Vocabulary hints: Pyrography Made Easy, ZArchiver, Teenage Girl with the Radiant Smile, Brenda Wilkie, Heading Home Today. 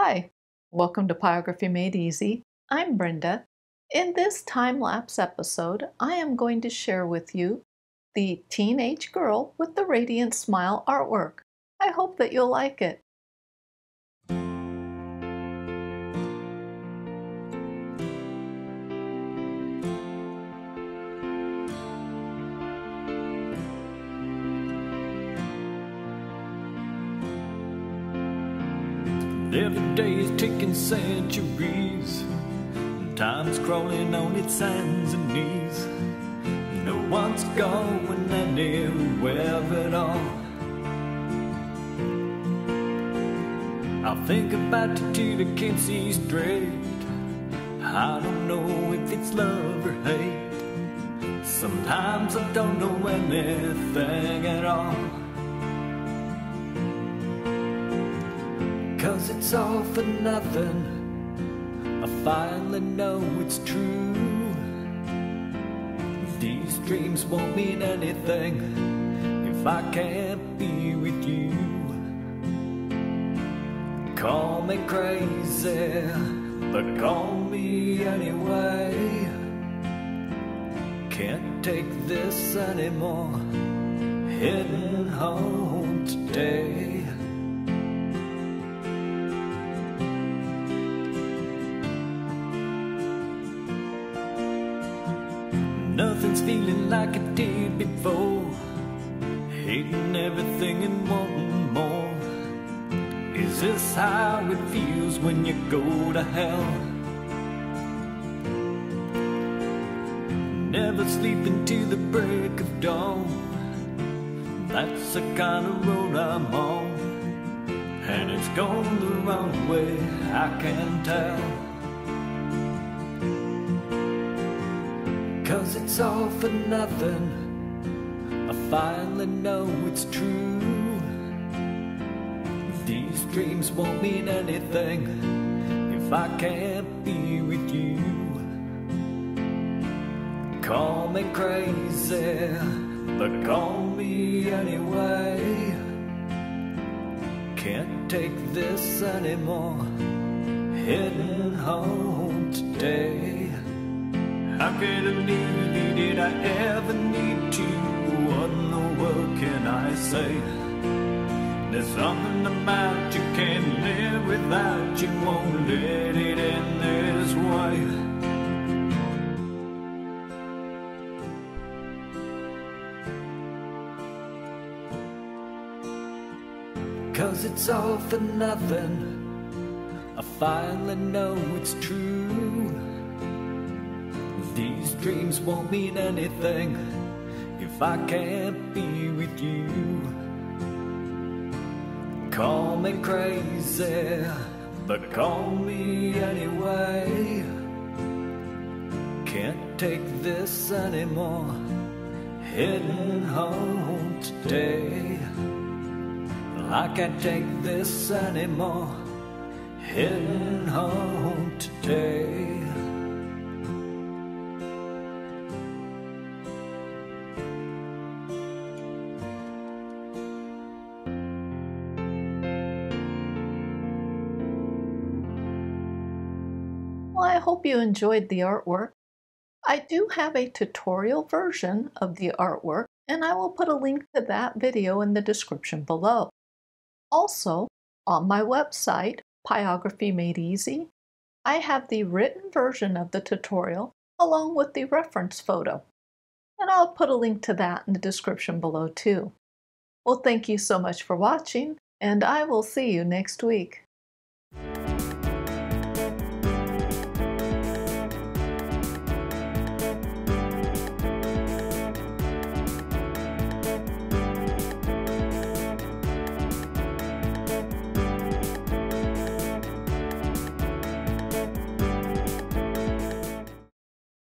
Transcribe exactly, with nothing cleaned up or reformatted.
Hi, welcome to Pyrography Made Easy. I'm Brenda. In this time-lapse episode, I am going to share with you the Teenage Girl with the Radiant Smile artwork. I hope that you'll like it. Every day is ticking centuries, and time's crawling on its hands and knees. No one's going anywhere at all. I think about you till I can't see straight. I don't know if it's love or hate. Sometimes I don't know anything at all. 'Cause it's all for nothing, I finally know it's true. These dreams won't mean anything if I can't be with you. Call me crazy, but call me anyway. Can't take this anymore, heading home today. Nothing's feeling like it did before, hating everything and wanting more. Is this how it feels when you go to hell? Never sleeping till the break of dawn, that's the kind of road I'm on. And it's gone the wrong way, I can tell. 'Cause it's all for nothing, I finally know it's true. These dreams won't mean anything if I can't be with you. Call me crazy, but call me anyway. Can't take this anymore, heading home today. How could I leave you? Did I ever need to? What in the world can I say? There's something about you, can't live without you. Won't let it end this way. Cause it's all for nothing, I finally know it's true. These dreams won't mean anything if I can't be with you. Call me crazy, but call me anyway. Can't take this anymore, heading home today. I can't take this anymore, heading home today. Well, I hope you enjoyed the artwork. I do have a tutorial version of the artwork, and I will put a link to that video in the description below. Also, on my website, Pyrography Made Easy, I have the written version of the tutorial along with the reference photo, and I'll put a link to that in the description below too. Well, thank you so much for watching, and I will see you next week.